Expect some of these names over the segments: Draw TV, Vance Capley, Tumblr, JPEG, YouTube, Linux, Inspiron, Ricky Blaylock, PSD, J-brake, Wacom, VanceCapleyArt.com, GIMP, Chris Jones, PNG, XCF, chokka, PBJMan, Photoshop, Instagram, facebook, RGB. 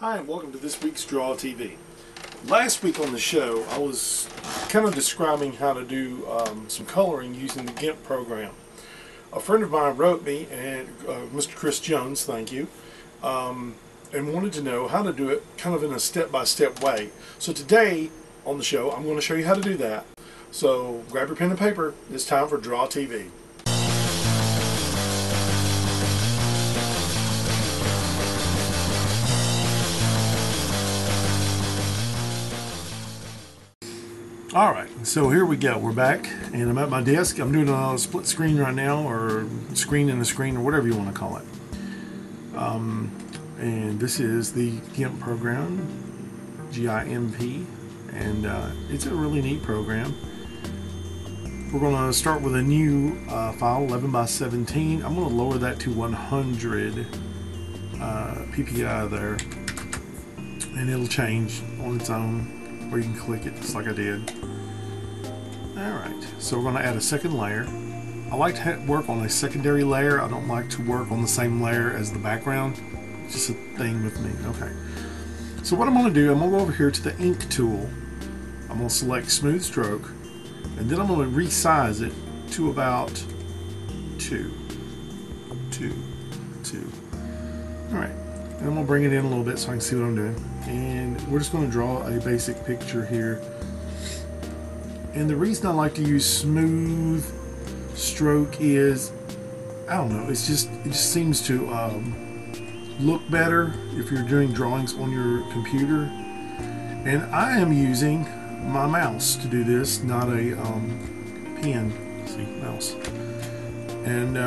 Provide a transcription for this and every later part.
Hi, and welcome to this week's Draw TV. Last week on the show, I was kind of describing how to do some coloring using the GIMP program. A friend of mine wrote me, and Mr. Chris Jones, thank you, and wanted to know how to do it kind of in a step-by-step way. So today on the show, I'm going to show you how to do that. So grab your pen and paper. It's time for Draw TV. Alright, so here we go. We're back, and I'm at my desk. I'm doing a split screen right now, or screen in the screen, or whatever you want to call it. And this is the GIMP program, G-I-M-P, and it's a really neat program. We're going to start with a new file, 11 by 17. I'm going to lower that to 100 PPI there, and it'll change on its own. Or you can click it just like I did. Alright, so we're going to add a second layer. I like to work on a secondary layer. I don't like to work on the same layer as the background. It's just a thing with me. Okay. So what I'm going to do, I'm going to go over here to the ink tool. I'm going to select smooth stroke, and then I'm going to resize it to about 2. Alright. And I'm going to bring it in a little bit so I can see what I'm doing. And we're just going to draw a basic picture here. And the reason I like to use smooth stroke is, I don't know, it's just, it just seems to look better if you're doing drawings on your computer. And I am using my mouse to do this, not a pen. See, mouse. And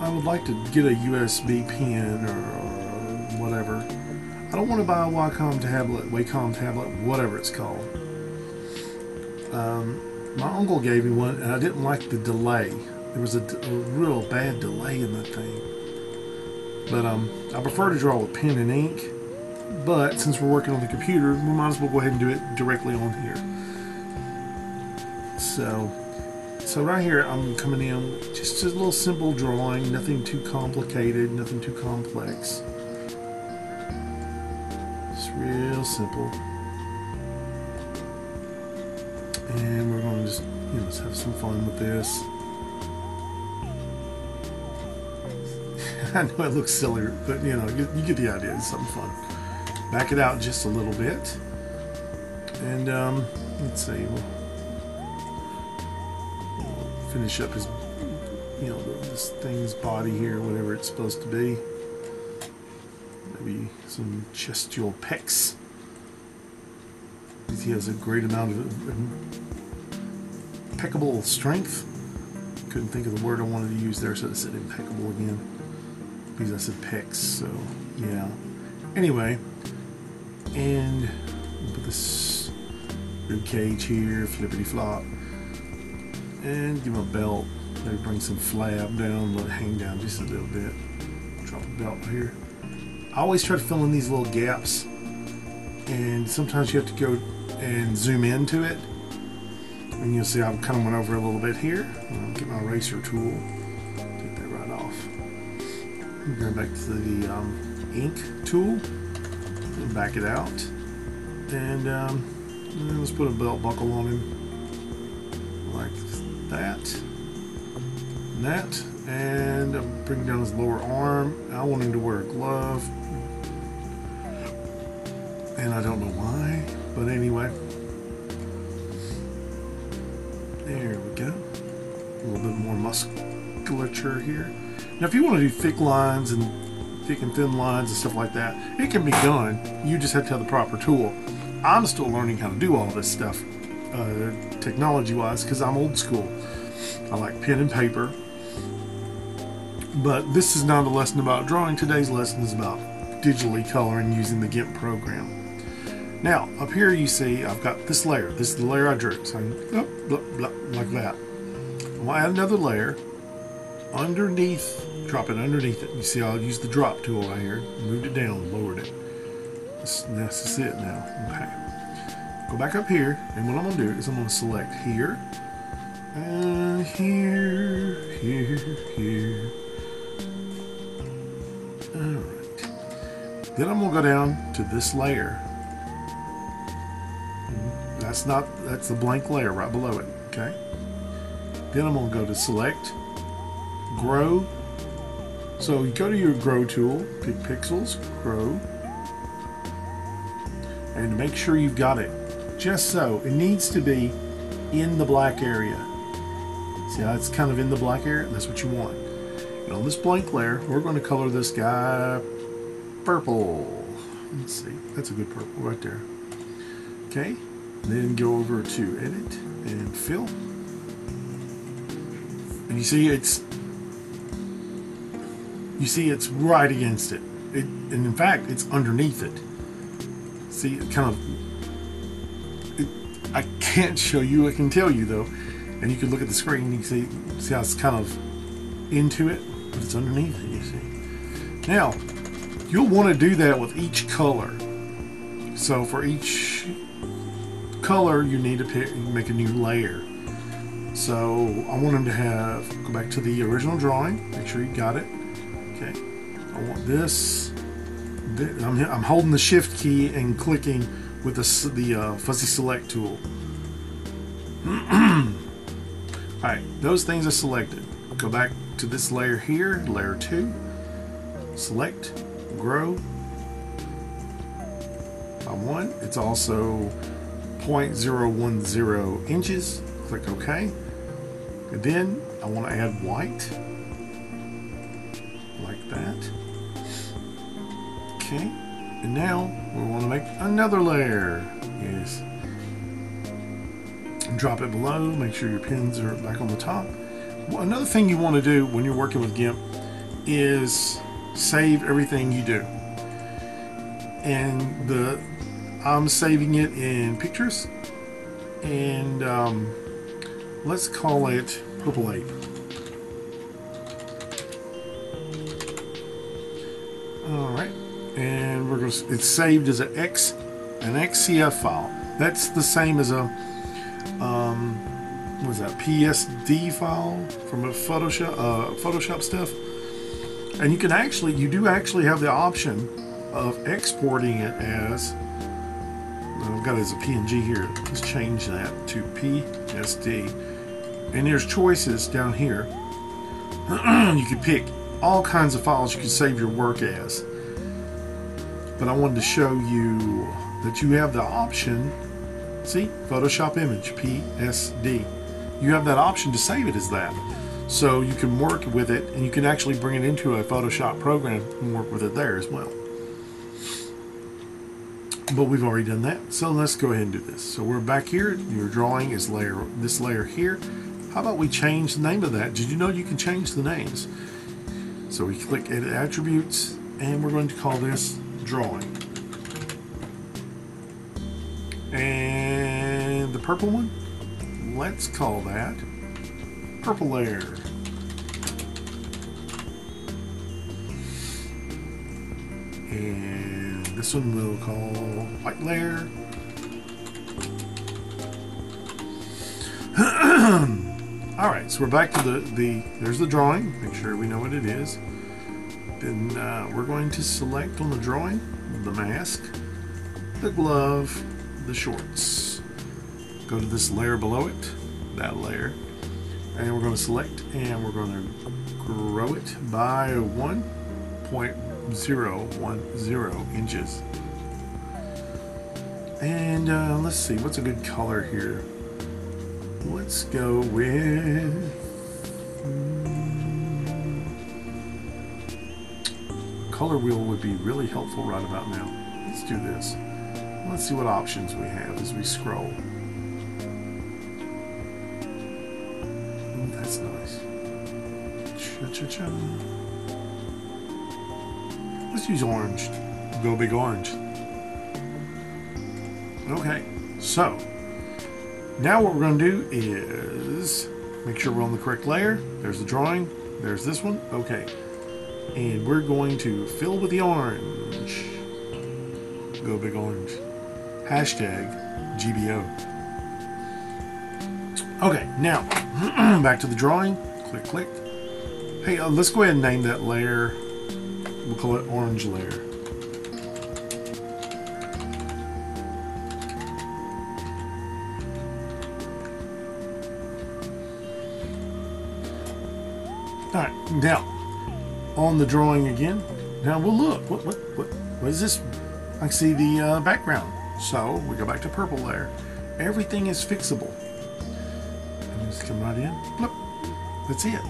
I would like to get a USB pen or whatever. I don't want to buy a Wacom tablet, whatever it's called. My uncle gave me one, and I didn't like the delay. There was a real bad delay in the thing. But I prefer to draw with pen and ink. But since we're working on the computer, we might as well go ahead and do it directly on here. So right here, I'm coming in just a little simple drawing, nothing too complicated, nothing too complex. It's real simple. And we're going to just, you know, just have some fun with this. I know it looks silly, but you know, you get the idea. It's something fun. Back it out just a little bit. And let's see. Finish up his, you know, this thing's body here, whatever it's supposed to be. Maybe some chestial pecs. He has a great amount of impeccable strength. Couldn't think of the word I wanted to use there, so I said impeccable again. Because I said pecs, so yeah. Anyway, and put this rib cage here, flippity flop. And give him a belt. Maybe bring some flab down, let it hang down just a little bit. Drop a belt here. I always try to fill in these little gaps, and sometimes you have to go and zoom into it. And you'll see I've kind of went over a little bit here. I'll get my eraser tool, take that right off. Go back to the ink tool, and back it out. And then let's put a belt buckle on him, like that and that, and I'm bringing down his lower arm. I want him to wear a glove, and I don't know why, but anyway, there we go. A little bit more musculature here. Now, if you want to do thick lines and thick and thin lines and stuff like that, it can be done. You just have to have the proper tool. I'm still learning how to do all this stuff. Technology wise, because I'm old school. I like pen and paper, but this is not a lesson about drawing. Today's lesson is about digitally coloring using the GIMP program. Now up here you see I've got this layer. This is the layer I drew, so I'm like that. I'm going to add another layer underneath, drop it underneath it. You see I'll use the drop tool right here, moved it down, lowered it. That's it now. Okay. Go back up here, and what I'm going to do is I'm going to select here, and here, Alright. Then I'm going to go down to this layer. That's the blank layer right below it. Okay. Then I'm going to go to select, grow. So you go to your grow tool, pick pixels, grow, and make sure you've got it. Just so. It needs to be in the black area. See how it's kind of in the black area? That's what you want. And on this blank layer, we're going to color this guy purple. Let's see. That's a good purple right there. Okay. Then go over to edit and fill. And you see it's right against it. And in fact, it's underneath it. See, it kind of, I can't show you, I can tell you though. And you can look at the screen and you can see how it's kind of into it, but it's underneath it, you see. Now, you'll want to do that with each color. So for each color, you need to make a new layer. So I want them to have, go back to the original drawing, make sure you got it. Okay, I want this. I'm holding the shift key and clicking with the fuzzy select tool. Alright, those things are selected. Go back to this layer here, layer 2, select, grow by 1. It's also 0.010 inches. Click OK. And then I want to add white. Like that. Okay. And now we want to make another layer. Yes. And drop it below. Make sure your pins are back on the top. Well, another thing you want to do when you're working with GIMP is save everything you do. And I'm saving it in pictures. And let's call it Purple Ape. Alright, and we're going to, it's saved as an XCF file. That's the same as a what is that, PSD file from a Photoshop stuff. And you can actually, you do actually have the option of exporting it as, I've got it as a PNG here. Let's change that to PSD. And there's choices down here. You can pick all kinds of files you can save your work as. But I wanted to show you that you have the option. See? Photoshop image, PSD. You have that option to save it as that. So you can work with it, and you can actually bring it into a Photoshop program and work with it there as well. But we've already done that, so let's go ahead and do this. So we're back here. Your drawing is layer, this layer here. How about we change the name of that? Did you know you can change the names? So we click Edit Attributes, and we're going to call this Drawing. And the purple one, let's call that Purple Layer. And this one we'll call white layer. Alright, so we're back to there's the drawing. Make sure we know what it is. Then we're going to select on the drawing the mask, the glove, the shorts. Go to this layer below it, that layer. And we're going to select, and we're going to grow it by 1.010 inches. And let's see, what's a good color here? Let's go with color wheel would be really helpful right about now. Let's do this. Let's see what options we have as we scroll. That's nice. Cha-cha-cha. Let's use orange. Go big orange. Okay, so now what we're going to do is make sure we're on the correct layer. There's the drawing. There's this one. Okay. And we're going to fill with the orange. Go big orange. Hashtag GBO. Okay, now back to the drawing. Click, click. Hey, let's go ahead and name that layer We'll call it orange layer. All right, now on the drawing again. Now we'll look. What is this? I can see the background. So we go back to purple layer. Everything is fixable. And just come right in. Blip. That's it.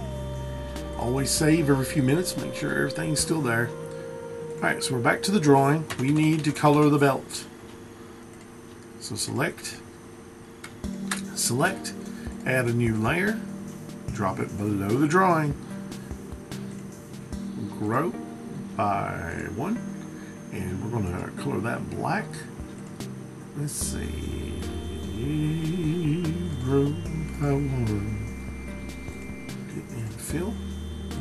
Always save every few minutes. Make sure everything's still there. All right, so we're back to the drawing. We need to color the belt. So select, add a new layer, drop it below the drawing. Grow by 1, and we're going to color that black. Let's see, grow by 1 and fill.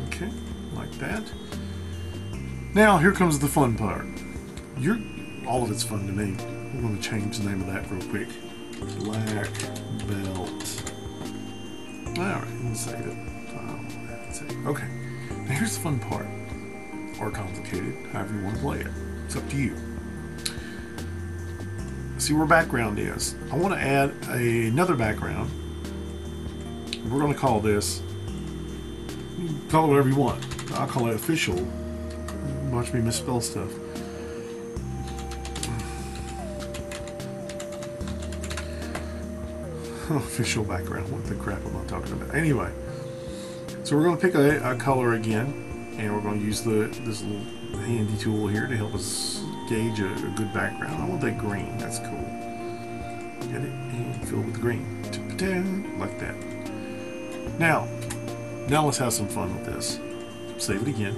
Okay, like that. Now here comes the fun part. All of it's fun to me. We're going to change the name of that real quick. Black belt. All right, let's save it. Oh, that's it. Okay, now here's the fun part. Or complicated, however you want to play it. It's up to you. See where background is. I want to add another background. We're going to call this, call it whatever you want. I'll call it official. Watch me misspell stuff. Official background. What the crap am I talking about? Anyway, so we're going to pick a color again. And we're going to use this little handy tool here to help us gauge a good background. I want that green. That's cool. Get it and fill it with green. Like that. Now let's have some fun with this. Save it again.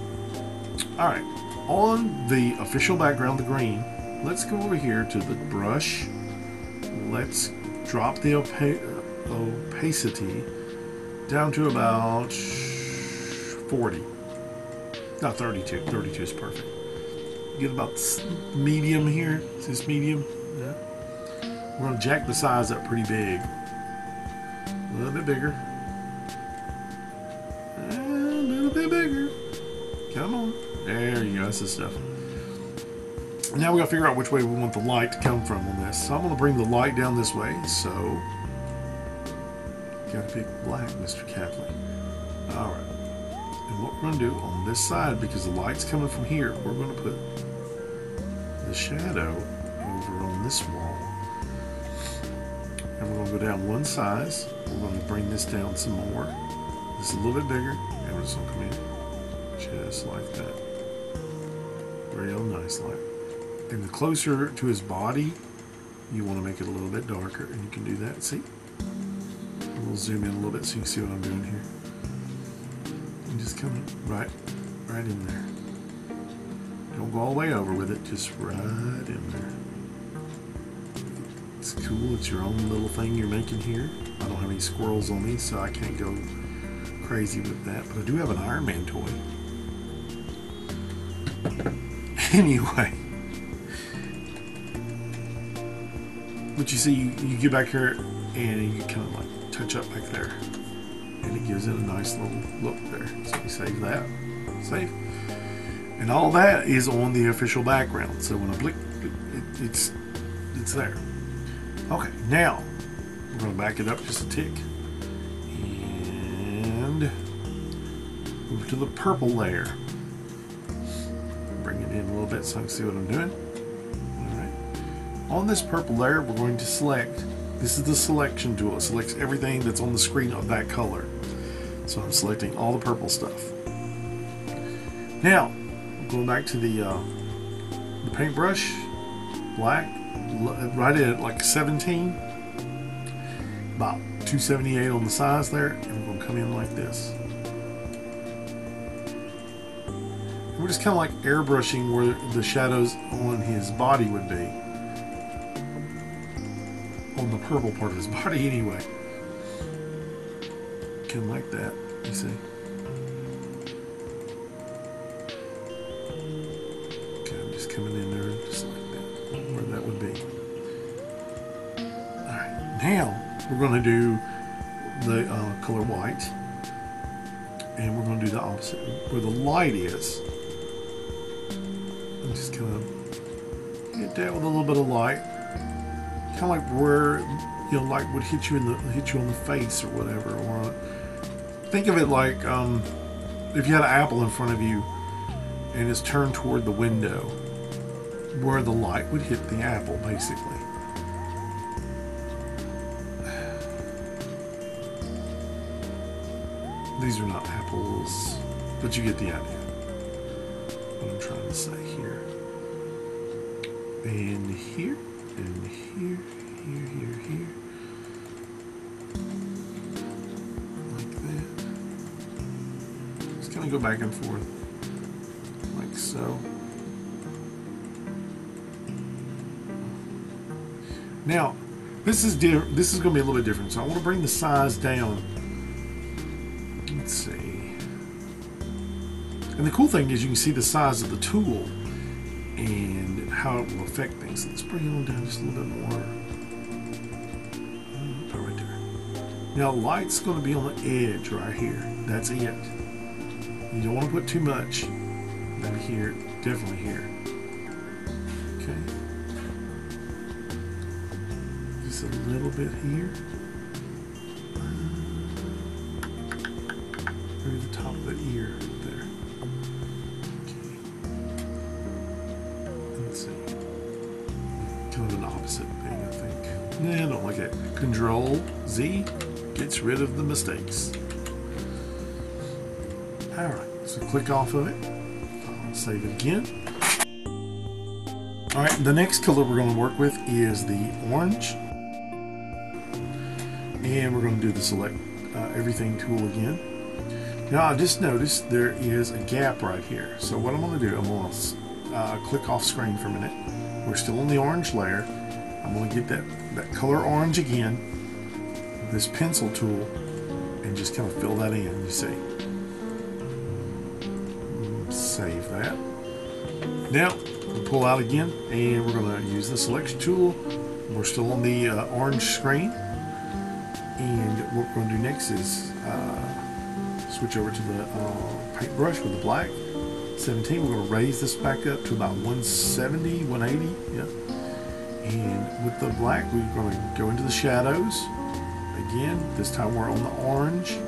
All right. On the official background, the green, let's go over here to the brush. Let's drop the opacity down to about 40. Not 32. 32 is perfect. Get about medium here. Is this medium? Yeah. We're going to jack the size up pretty big. A little bit bigger. And a little bit bigger. Come on. There you go. That's the stuff. Now we got to figure out which way we want the light to come from on this. So I'm going to bring the light down this way. So got to pick black, Mr. Capley. All right. And what we're going to do on this side, because the light's coming from here, we're going to put the shadow over on this wall. And we're going to go down one size. We're going to bring this down some more. This is a little bit bigger. And we're just going to come in just like that. Real nice light. And the closer to his body, you want to make it a little bit darker. And you can do that. See? We'll zoom in a little bit so you can see what I'm doing here. Just coming right in there. Don't go all the way over with it, just right in there. It's cool, it's your own little thing you're making here. I don't have any squirrels on me, so I can't go crazy with that, but I do have an Iron Man toy. Anyway. But you see, you get back here and you kind of like touch up back there. And it gives it a nice little look there. So we save that. Save. And all that is on the official background. So when I click, it's there. Okay, now we're going to back it up just a tick. And move to the purple layer. Bring it in a little bit so I can see what I'm doing. Alright. On this purple layer, we're going to select. This is the selection tool. It selects everything that's on the screen of that color. So I'm selecting all the purple stuff. Now, going back to the paintbrush, black, right at like 17, about 278 on the size there, and we're going to come in like this. And we're just kind of like airbrushing where the shadows on his body would be. On the purple part of his body anyway. Kind of like that, you see. Okay, I'm just coming in there just like that, where that would be. Alright, now we're going to do the color white, and we're going to do the opposite, where the light is. I'm just gonna hit that with a little bit of light, kind of like where, you know, light would hit you on the face or whatever. Or think of it like if you had an apple in front of you and it's turned toward the window, where the light would hit the apple, basically. These are not apples, but you get the idea. What I'm trying to say here. And here, and here, here, here, here. Like that. Just kind of go back and forth. Like so. Now, this is going to be a little bit different, so I want to bring the size down. Let's see. And the cool thing is you can see the size of the tool and how it will affect things. So let's bring it on down just a little bit more. Oh, right there. Now, light's going to be on the edge right here. That's it. You don't want to put too much. Maybe here, definitely here. Okay. A little bit here, through the top of the ear there. Okay. Let's see. Kind of an opposite thing, I think. No, I don't like it. Control Z gets rid of the mistakes. All right, so click off of it. I'll save it again. All right, the next color we're going to work with is the orange. And we're going to do the select everything tool again. Now I just noticed there is a gap right here. So what I'm going to do, I'm going to click off screen for a minute. We're still in the orange layer. I'm going to get that color orange again, this pencil tool, and just kind of fill that in, you see. Save that. Now, we'll pull out again, and we're going to use the selection tool. We're still on the orange screen. And what we're going to do next is switch over to the paintbrush with the black 17. We're going to raise this back up to about 170, 180. Yeah. And with the black, we're going to go into the shadows. Again, this time we're on the orange.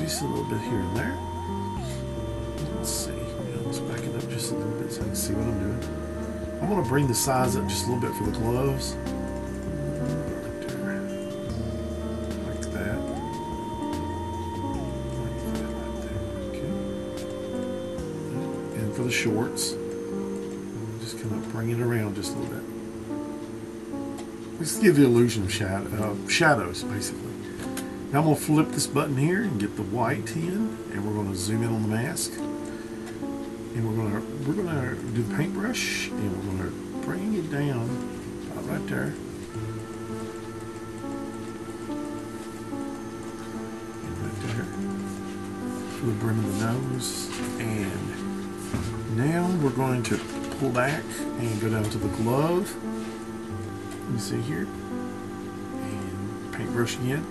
Just a little bit here and there. Let's see. Yeah, let's back it up just a little bit so I can see what I'm doing. I'm going to bring the size up just a little bit for the gloves. The shorts, just kind of bring it around just a little bit. Let's give the illusion of shadows basically. Now I'm going to flip this button here and get the white in, and we're going to zoom in on the mask, and we're going to do the paintbrush, and we're going to bring it down about right there, and right there for the brim of the nose. And now we're going to pull back and go down to the glove. Let me see here. And paintbrush again.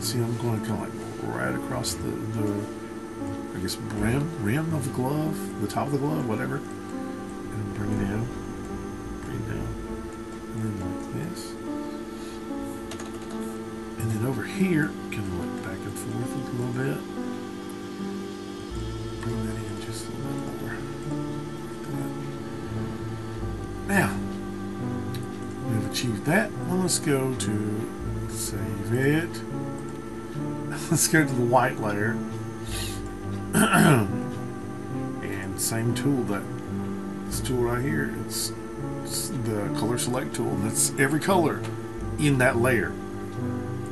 See, I'm going to come like right across the I guess rim of the glove, the top of the glove, whatever. And bring it down. Bring it down. And then like this. And then over here, kind of look back and forth a little bit. Bring that in just a little more. Now, we've achieved that. Well, let's go to save it. Let's go to the white layer. And same tool, this tool right here. It's the color select tool. That's every color in that layer.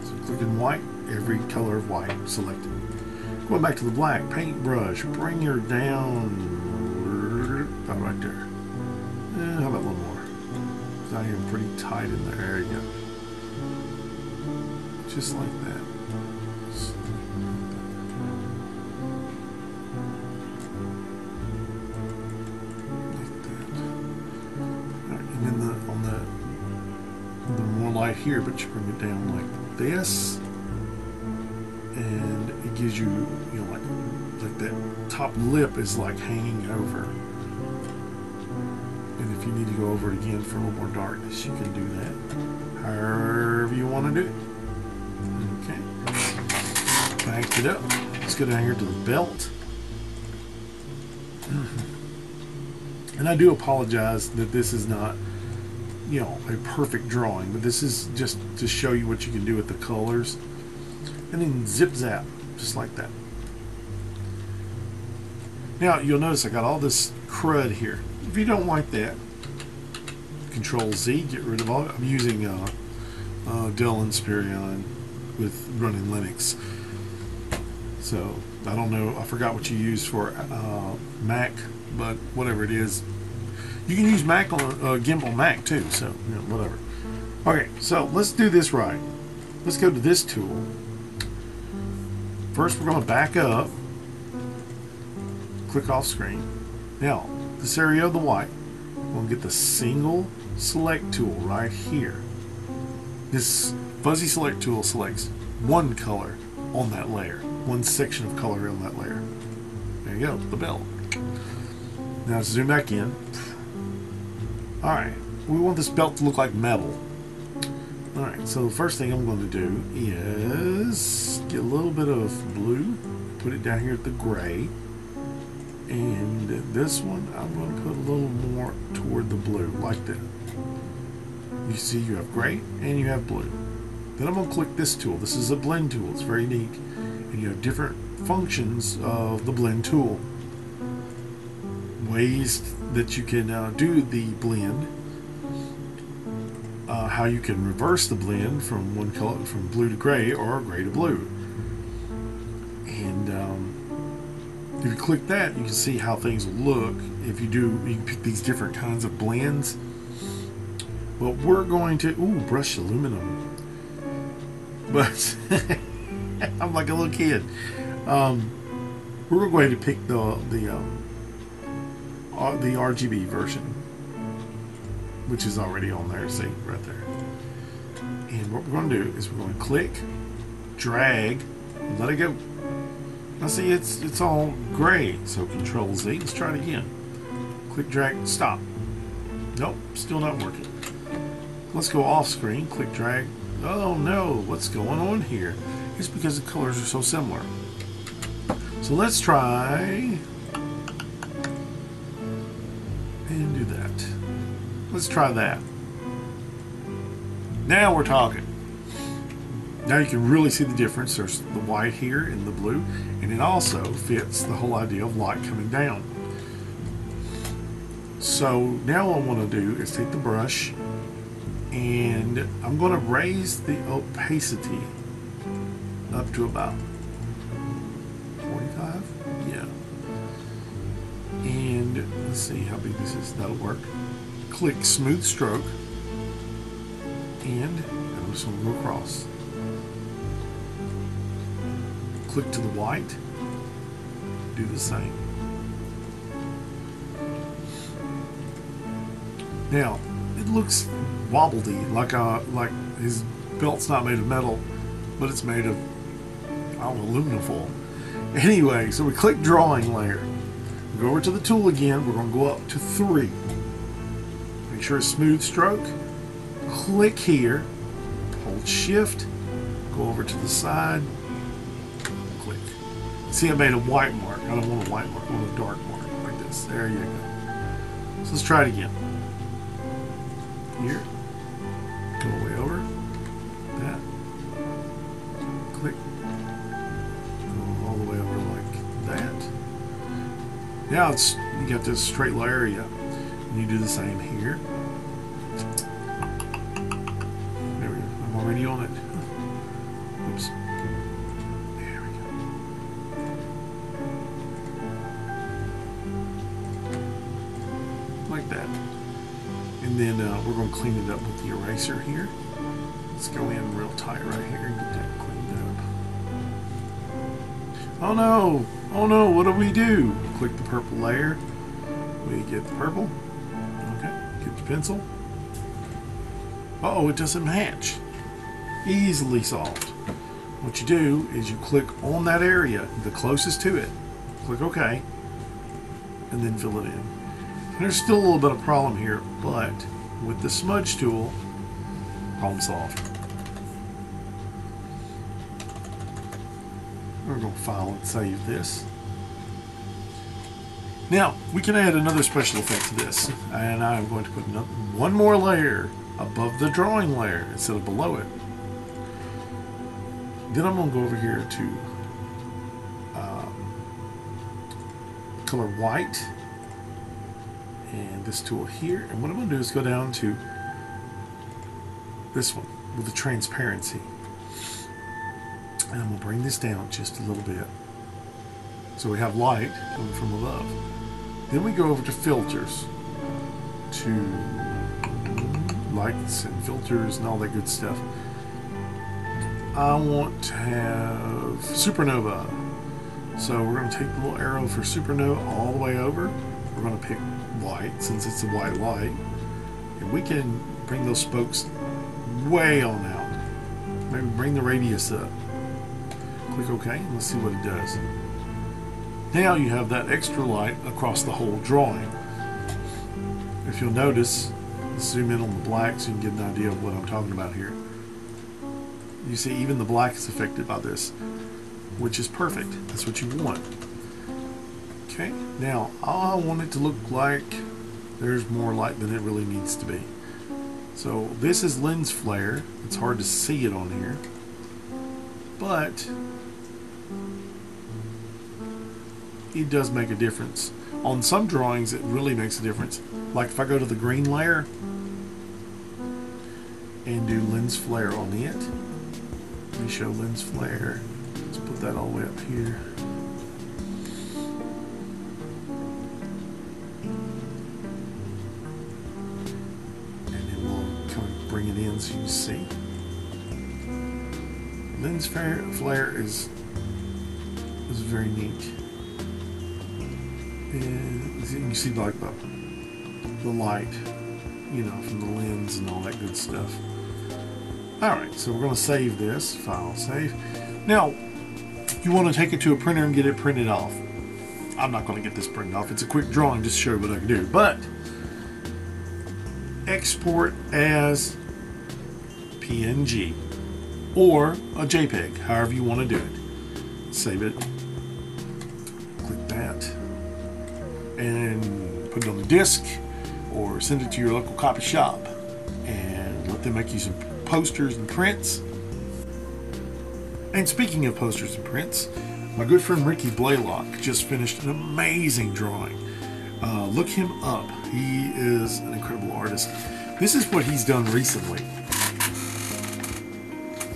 So clicking white, every color of white selected. Going back to the black paintbrush, bring her down about right there. How about one more? It's not even pretty tight in there. There you go. Just like that. Like that. Right, and then on the more light here, but you bring it down like this, and it gives you, you know, like that top lip is like hanging over. And if you need to go over it again for a little more darkness, you can do that however you want to do it. Okay, banked it up. Let's go down here to the belt. And I do apologize that this is not, you know, a perfect drawing, but this is just to show you what you can do with the colors. And then zip zap, just like that. Now you'll notice I got all this crud here. If you don't like that, Control Z, get rid of all. I'm using Dell Inspiron with running Linux, so I don't know. I forgot what you use for Mac, but whatever it is, you can use Mac on GIMP on Mac too. So you know, whatever. Okay, so let's do this right. Let's go to this tool. First, we're going to back up. Click off screen. Now, this area of the white, we'll get the single select tool right here. This fuzzy select tool selects one color on that layer, one section of color on that layer. There you go, the bell. Now let's zoom back in. Alright, we want this belt to look like metal. Alright, so the first thing I'm going to do is get a little bit of blue, put it down here at the gray. And this one, I'm going to put a little more toward the blue, like that. You see, you have gray and you have blue. Then I'm going to click this tool. This is a blend tool. It's very neat. And you have different functions of the blend tool. Ways that you can do the blend. How you can reverse the blend from one color, from blue to gray, or gray to blue. And if you click that, you can see how things look. If you do, you can pick these different kinds of blends. Well, we're going to, ooh, brush aluminum. But, I'm like a little kid. We're going to pick the RGB version, which is already on there, see, right there. And what we're going to do is we're going to click, drag, and let it go. Now see, it's all gray, so Control Z. Let's try it again. Click, drag, stop. Nope, still not working. Let's go off screen, click, drag. Oh no, what's going on here? It's because the colors are so similar. So let's try and do that. Let's try that. Now we're talking. Now you can really see the difference. There's the white here and the blue, and it also fits the whole idea of light coming down. So now what I want to do is take the brush, and I'm going to raise the opacity up to about 45. Yeah. And let's see how big this is. That'll work. Click smooth stroke, and I'm just going to go across. Click to the white, do the same. Now it looks wobbly, like his belt's not made of metal, but it's made of, I don't know, aluminum foil. Anyway, so we click drawing layer. Go over to the tool again. We're going to go up to 3. Make sure it's smooth stroke. Click here. Hold shift. Go over to the side. See, I made a white mark. I don't want a white mark. I want a dark mark like this. There you go. So let's try it again. Here. Go way over. That. Click. Go all the way over like that. Now it's, you got this straight area. And you do the same here. There we go. I'm already on it. Oops. And then we're going to clean it up with the eraser here. Let's go in real tight right here and get that cleaned up. Oh no! Oh no! What do? Click the purple layer. We get the purple. Okay. Get the pencil. Uh-oh, it doesn't match. Easily solved. What you do is you click on that area, the closest to it. click OK, and then fill it in. And there's still a little bit of problem here, but with the smudge tool, problem solved. We're going to file and save this. Now, we can add another special effect to this, and I'm going to put one more layer above the drawing layer instead of below it. Then I'm going to go over here to color white, and this tool here, and what I'm going to do is go down to this one with the transparency, and I'm going to bring this down just a little bit. So we have light coming from above. Then we go over to filters, to lights and filters and all that good stuff. I want to have supernova. So we're going to take the little arrow for supernova all the way over. We're going to pick white since it's a white light. And we can bring those spokes way on out. Maybe bring the radius up. Click OK and let's see what it does. Now you have that extra light across the whole drawing. If you'll notice, let's zoom in on the black so you can get an idea of what I'm talking about here. You see, even the black is affected by this, which is perfect. That's what you want. Okay, now I want it to look like there's more light than it really needs to be. So this is lens flare. It's hard to see it on here, but it does make a difference. On some drawings, it really makes a difference. Like if I go to the green layer and do lens flare on it, let me show lens flare. Let's put that all the way up here. And then we'll kind of bring it in so you can see. Lens flare is very neat. And you can see like the light, you know, from the lens and all that good stuff. Alright, so we're going to save this. File, save. Now, you want to take it to a printer and get it printed off. I'm not going to get this printed off. It's a quick drawing just to show you what I can do. But, export as PNG or a JPEG, however you want to do it. Save it. Click that. And put it on the disc or send it to your local copy shop and let them make you some posters and prints. And speaking of posters and prints, my good friend Ricky Blaylock just finished an amazing drawing. Look him up. He is an incredible artist. This is what he's done recently.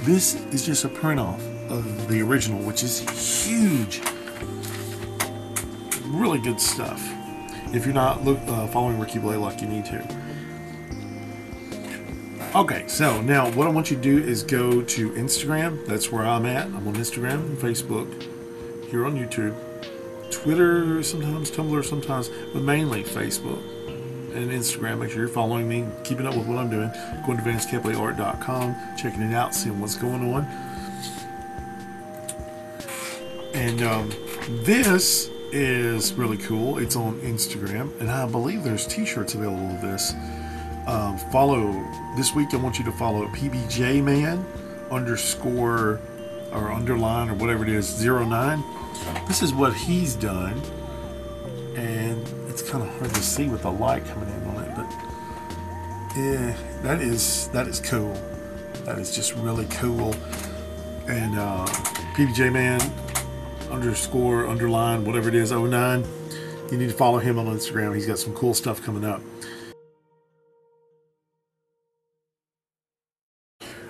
This is just a print off of the original, which is huge. Really good stuff. If you're not following Ricky Blaylock, you need to. Okay, so now what I want you to do is go to Instagram. That's where I'm at. I'm on Instagram and Facebook, here on YouTube, Twitter sometimes, Tumblr sometimes, but mainly Facebook and Instagram. Make sure you're following me, keeping up with what I'm doing. Going to VanceCapleyArt.com, checking it out, seeing what's going on. And this is really cool. It's on Instagram, and I believe there's t-shirts available of this. Follow this week. I want you to follow PBJMan underscore or underline or whatever it is 09. This is what he's done, and it's kind of hard to see with the light coming in on it, but yeah, that is cool. That is just really cool. And PBJMan underscore underline whatever it is 09. You need to follow him on Instagram. He's got some cool stuff coming up.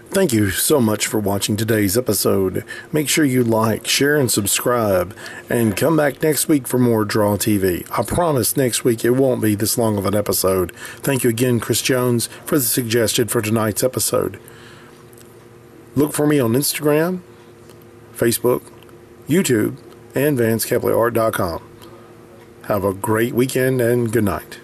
Thank you so much for watching today's episode. Make sure you like, share, and subscribe, and come back next week for more Draw TV. I promise next week it won't be this long of an episode. Thank you again, Chris Jones, for the suggestion for tonight's episode. Look for me on Instagram, Facebook, YouTube, and VanceCapleyArt.com. Have a great weekend and good night.